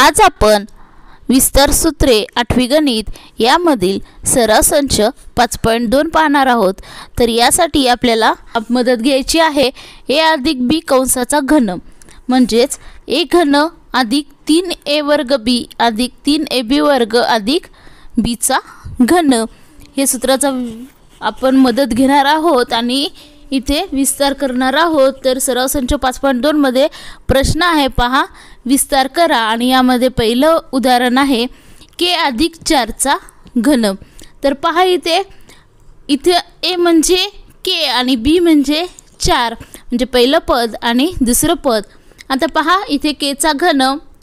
आज आपण विस्तार सूत्रे आठवी गणित यामधील सरळ संच 5.2 पाहणार आहोत। तर यासाठी आपल्याला मदत घ्यायची आहे a अधिक b कंसाचा घन म्हणजेच a घन अधिक 3a वर्ग b अधिक 3ab वर्ग अधिक b चा घन हे सूत्राचा आपण मदत घेणार आहोत आणि इथे विस्तार करणार आहोत। तर सरळ संच 5.2 मध्ये प्रश्न आहे, पहा विस्तार करा आणि यामध्ये पहिलं उदाहरण आहे k अधिक 4 चा घन। तर पहा इथे a म्हणजे k आणि b म्हणजे 4 म्हणजे पहिलं पद आणि दुसरं पद। आता पहा इथे k चा घन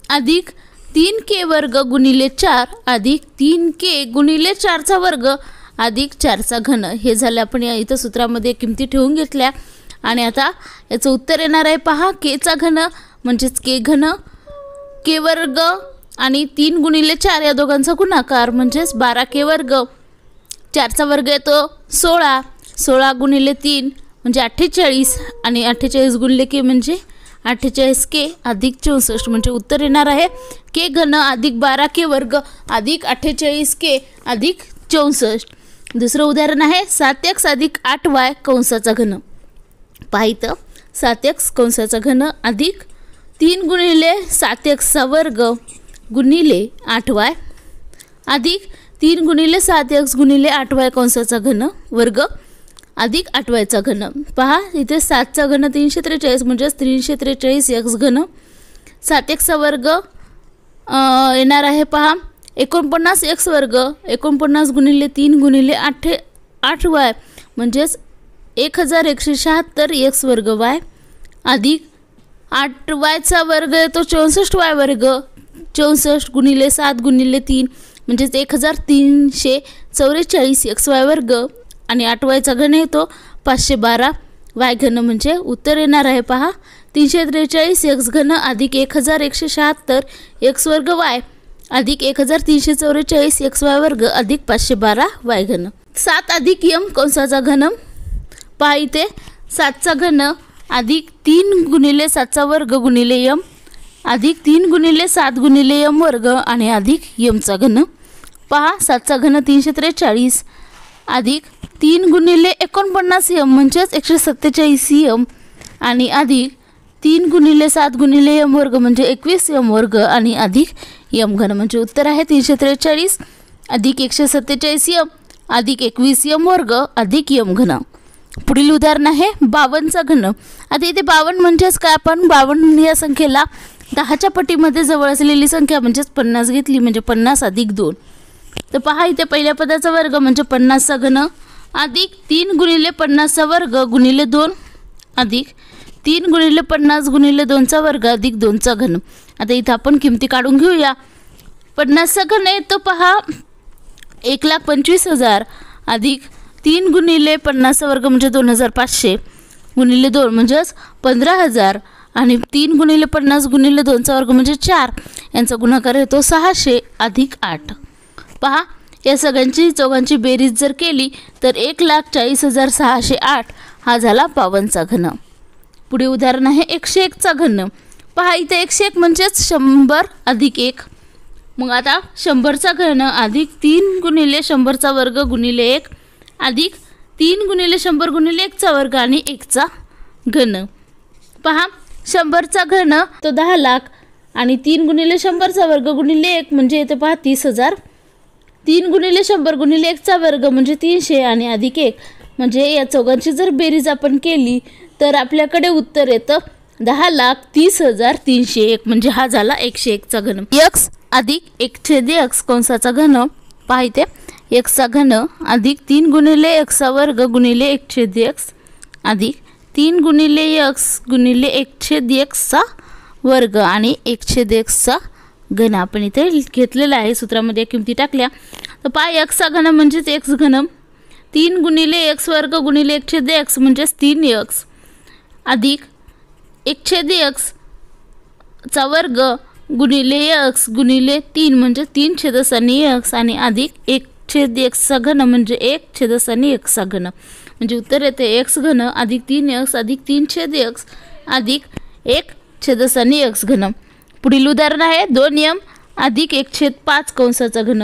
अधिक 3k वर्ग गुणिले 4 अधिक 3k गुणिले 4 चा वर्ग अधिक 4 चा घन हे झाले आपण इथे सूत्रामध्ये किमती ठेवून घेतल्या आणि आता याचं उत्तर येणार आहे। पहा k चा घन म्हणजेच k घन k वर्ग आणि 3 गुणिले 4 या दोघांचा गुणाकार म्हणजेच 12k वर्ग, 4 चा वर्ग येतो 16, 16 गुणिले 3 म्हणजे 48 आणि 48 गुणिले k म्हणजे 48k अधिक 64 म्हणजे उत्तर येणार आहे k घन अधिक 12k वर्ग अधिक 48k अधिक 64। दुसरं उदाहरण आहे 7x अधिक 8y कंसाचा घन। पाहित 7x कंसाचा घन अधिक 3 गुणिले 7x चा वर्ग गुणिले 8y अधिक 3 गुणिले 7x गुणिले 8y कंसाचा घन वर्ग अधिक 8y चा घन। पहा इथे 7 चा घन 343 म्हणजे 343x घन, 7x चा वर्ग येणार आहे पहा 49x वर्ग, 49 गुणिले 3 गुणिले 8y म्हणजे 1176x वर्ग y अधिक 8y चा वर्ग येतो 64y वर्ग, 64 गुणिले 7 गुणिले 3 म्हणजे 1344xy वर्ग आणि 8y चा घन येतो 512y घन म्हणजे उत्तर येणार आहे पहा 343x घन अधिक 1176x वर्ग y अधिक 1344xy वर्ग अधिक 512y घन। 7 अधिक m कंसाचा घन। पहा इथे 7 चा घन अधिक 3 गुणिले 7 चा वर्ग गुणिले m अधिक 3 गुणिले 7 गुणिले m वर्ग आणि अधिक m चा घन। पहा 7 चा घन 343 अधिक 3 गुणिले 49m म्हणजे 147m आणि अधिक 3 गुणिले 7 गुणिले m वर्ग म्हणजे 21m वर्ग आणि अधिक m घन म्हणजे उत्तर आहे 343 अधिक 147m अधिक 21m वर्ग अधिक m घन। पुढील उदाहरण आहे 52 चा घन। आता इथे 52 म्हणजे काय, आपण 52 या संख्येला 10 च्या पटीमध्ये जवळ असलेली संख्या म्हणजे 50 घेतली म्हणजे 50 अधिक 2। तर पहा इथे पहिल्या पदाचा वर्ग म्हणजे 50 चा घन अधिक 3 गुणिले 50 चा वर्ग गुणिले 2 अधिक 3 गुणिले 50 गुणिले 2 चा वर्ग अधिक 2 चा घन। आता इथे आपण किमती काढून घेऊया। 50 चा घन येतो पहा 1,25,000 अधिक 3 गुणिले 50 चा वर्ग म्हणजे 2500 गुणिले 2 म्हणजे 15000 आणि 3 गुणिले 50 गुणिले 2 चा वर्ग म्हणजे 4 यांचा गुणाकार येतो 600 अधिक 8। पहा या सगळ्यांची चौघांची बेरीज जर केली तर 1,40,608 हा झाला 52 चा घन। पुढे उदाहरण आहे 101 चा घन। पहा इथे 101 म्हणजे 100 अधिक 1, मग आता 100 चा घन अधिक 3 गुणिले 100 चा वर्ग गुणिले 1 अधिक 3 गुणिले 100 गुणिले 1 चा वर्ग आणि 1 चा घन। पहा 100 चा घन तो 10,00,000 आणि 3 गुणिले 100 चा वर्ग गुणिले 1 म्हणजे इथे पहा 30,000, 3 गुणिले 100 गुणिले 1 चा वर्ग म्हणजे 300 आणि अधिक 1 म्हणजे या चौघांची जर बेरीज आपण केली तर आपल्याकडे उत्तर येतं 10,30,301 म्हणजे हा झाला 101 चा घन। x अधिक 1/x कंसाचा घन। पहा इथे x चा घन अधिक 3 गुणिले x चा वर्ग गुणिले 1/x अधिक 3 गुणिले x गुणिले 1/x चा वर्ग आणि 1/x चा घन आपण इथे घेतलेला आहे, सूत्रामध्ये किमती टाकल्या। तर पहा x चा घन म्हणजे x घन, 3 गुणिले x वर्ग गुणिले 1/x म्हणजे 3x अधिक 1/x चा वर्ग गुणिले x गुणिले 3 म्हणजे 3x आणि अधिक 1/x चा घन म्हणजे 1x चा घन म्हणजे उत्तर येते x घन अधिक 3x अधिक 3x अधिक 1x घन। पुढील उदाहरण आहे 2m + 1/5 कंसाचा घन।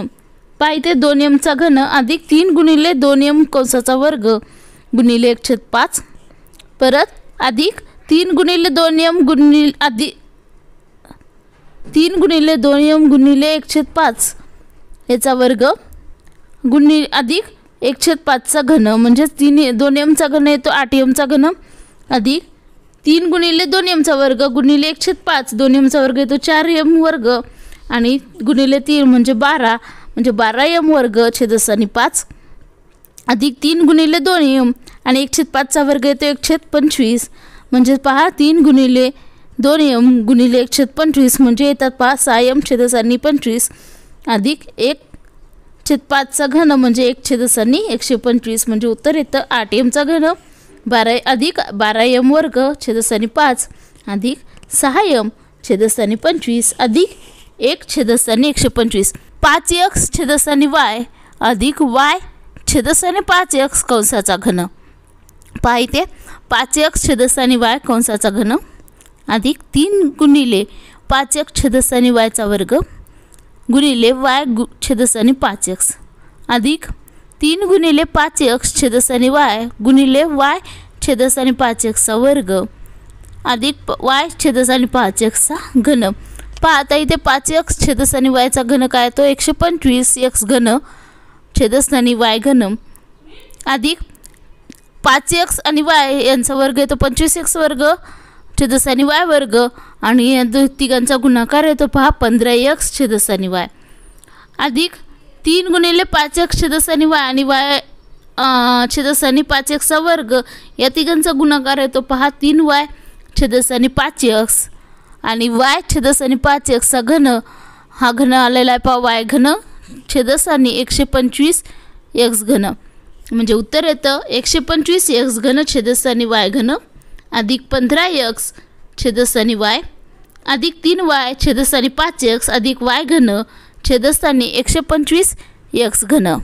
पाहिजे 2m चा घन अधिक 3 × 2m कंसाचा वर्ग गुणिले 1/5 परत अधिक 3 × 2m गुणिले 1/5 याचा वर्ग गुणिले अधिक 1/5 चा घन म्हणजे 2m चा घन येतो 8m चा घन अधिक 3 × 2m चा वर्ग गुणिले 1/5 2m चा वर्ग येतो 4m वर्ग आणि गुणिले 3 म्हणजे 12 म्हणजे 12m वर्ग छेदस्थानी 5 अधिक 3 × 2m आणि 1/5 चा वर्ग येतो 1/25 म्हणजे पहा 3 × 2m गुणिले 1/25 म्हणजे येतात 6m छेदस्थानी 25 अधिक 1/5 चा घन म्हणजे 1/125 म्हणजे उत्तर येतं 8m चा घन 12 अधिक 12m वर्ग छेदस्थानी 5 अधिक 6m छेदस्थानी 25 अधिक 1/125 5x छेदस्थानी y अधिक y छेदस्थानी 5x कंसाचा घन। पहा इथे 5x छेदस्थानी y कंसाचा घन अधिक 3 × 5x छेदस्थानी y चा वर्ग गुणिले y छेदस्थानी 5x अधिक 3 × 5x छेदस्थानी y गुणिले y छेदस्थानी 5x चा वर्ग अधिक y छेदस्थानी 5x चा घन। पहा आता इथे 5x छेदस्थानी y चा घन काय तो 125x घन छेदस्थानी y घन अधिक 5x आणि y यांचा वर्ग येतो 25x वर्ग छेदस्थानी y वर्ग आणि या तिघांचा गुणाकार येतो पहा 15x छेदस्थानी y अधिक 3 × 5x छेदस्थानी y आणि y छेदस्थानी 5x चा वर्ग या तिघांचा गुणाकार येतो पहा 3y छेदस्थानी 5x आणि y छेदस्थानी 5x चा घन हा घन आलेला आहे पहा y घन छेदस्थानी 125x घन म्हणजे उत्तर येतं 125x घन छेदस्थानी y घन अधिक 15x छेदस्थानी y अधिक 3y छेदस्थानी 5x अधिक y घन छेदस्थानी 125x घन।